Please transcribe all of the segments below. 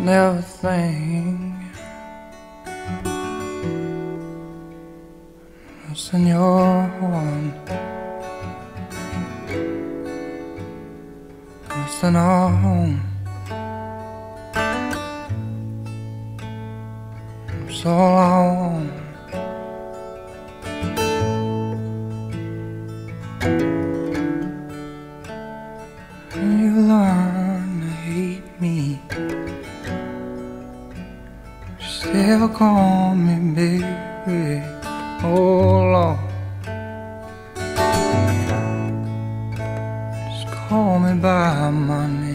Little thing missing your one, missing our home. I'm so alone. You learn to hate me, still call me baby, oh Lord. Just call me by my name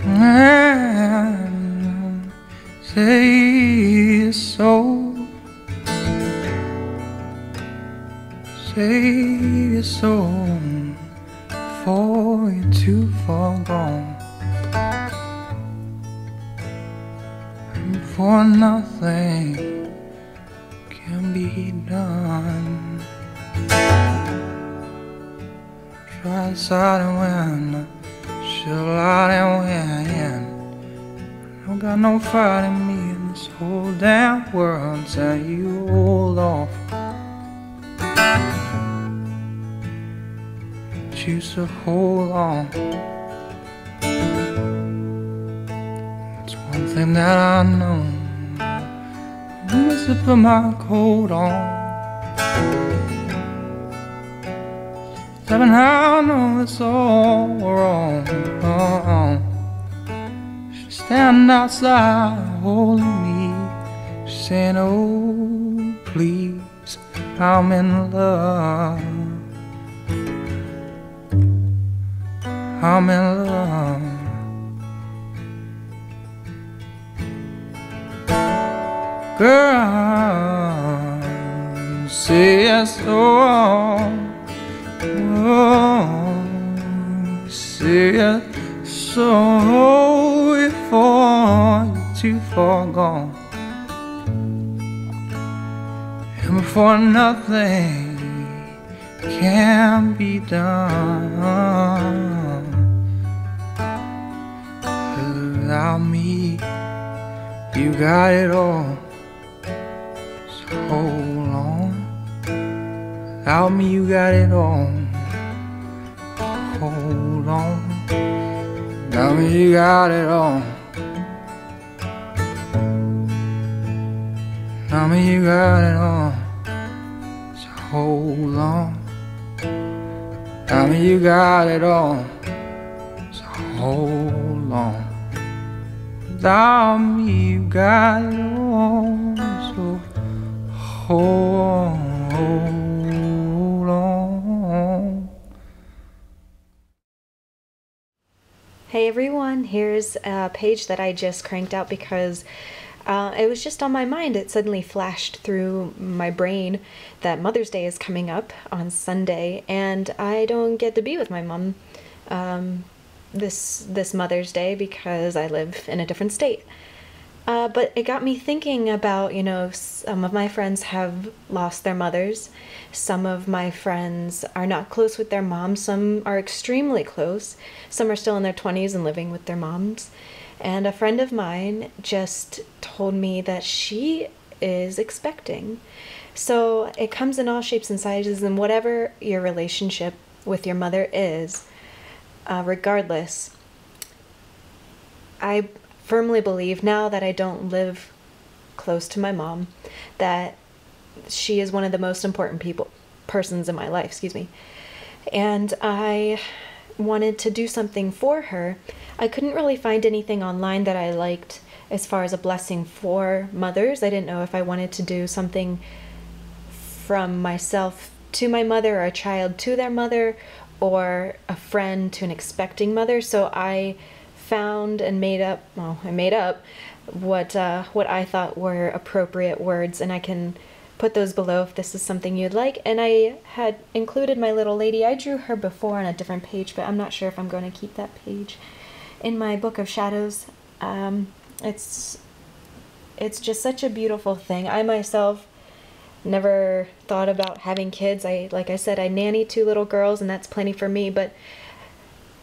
and say so, say so before you're too far gone. For nothing can be done. Try deciding when I should lie down when I don't got no fight in me in this whole damn world until you hold off. Choose to hold on. One thing that I know, I'm just to put my coat on. Seven, I know it's all wrong. She's standing outside holding me, she's saying, oh please, I'm in love, I'm in love. Girl, say so, oh, say so before you're too far gone. And before nothing can be done without me, you got it all. Hold on, without me you got it on. Hold on, without me you got it on. Without me you got it on. So hold on, without me you got it on. So hold on, without me you got it on. So hold on. Hey everyone, here's a page that I just cranked out because it was just on my mind. It suddenly flashed through my brain that Mother's Day is coming up on Sunday, and I don't get to be with my mom this Mother's Day because I live in a different state. But it got me thinking about, you know, some of my friends have lost their mothers. Some of my friends are not close with their moms. Some are extremely close. Some are still in their 20s and living with their moms. And a friend of mine just told me that she is expecting. So it comes in all shapes and sizes, and whatever your relationship with your mother is, regardless, I firmly believe, now that I don't live close to my mom, that she is one of the most important persons in my life, and I wanted to do something for her. I couldn't really find anything online that I liked as far as a blessing for mothers. I didn't know if I wanted to do something from myself to my mother, or a child to their mother, or a friend to an expecting mother. So I found and made up, well, I made up what I thought were appropriate words, and I can put those below if this is something you'd like. And I had included my little lady. I drew her before on a different page, but I'm not sure if I'm going to keep that page in my Book of Shadows. It's just such a beautiful thing. I myself never thought about having kids. Like I said, I nannied 2 little girls, and that's plenty for me, but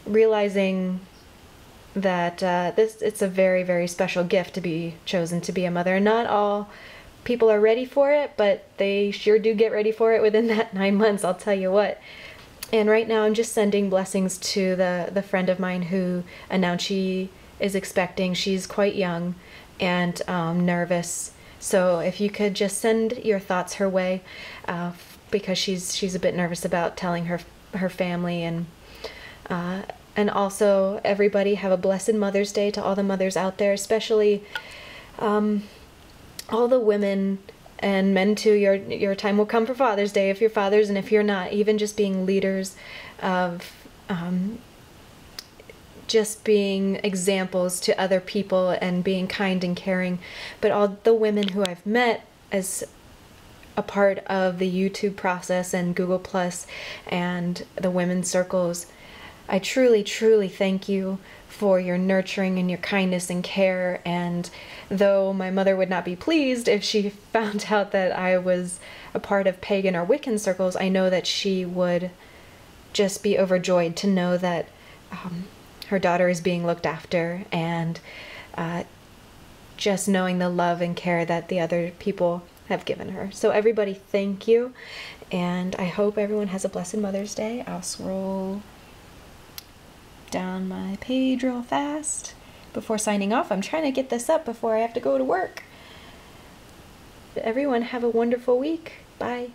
realizing that it's a very, very special gift to be chosen to be a mother. Not all people are ready for it, but they sure do get ready for it within that 9 months, I'll tell you what. And right now I'm just sending blessings to the friend of mine who announced she is expecting. She's quite young and nervous. So if you could just send your thoughts her way, because she's a bit nervous about telling her family. And also, everybody, have a blessed Mother's Day to all the mothers out there, especially all the women and men too. Your time will come for Father's Day, if you're fathers, and if you're not, even just being leaders, of just being examples to other people and being kind and caring. But all the women who I've met as a part of the YouTube process and Google+ and the women's circles, I truly, truly thank you for your nurturing and your kindness and care. And though my mother would not be pleased if she found out that I was a part of pagan or Wiccan circles, I know that she would just be overjoyed to know that her daughter is being looked after, and just knowing the love and care that the other people have given her. So everybody, thank you, and I hope everyone has a blessed Mother's Day. I'll scroll down my page real fast before signing off. I'm trying to get this up before I have to go to work. Everyone, have a wonderful week. Bye.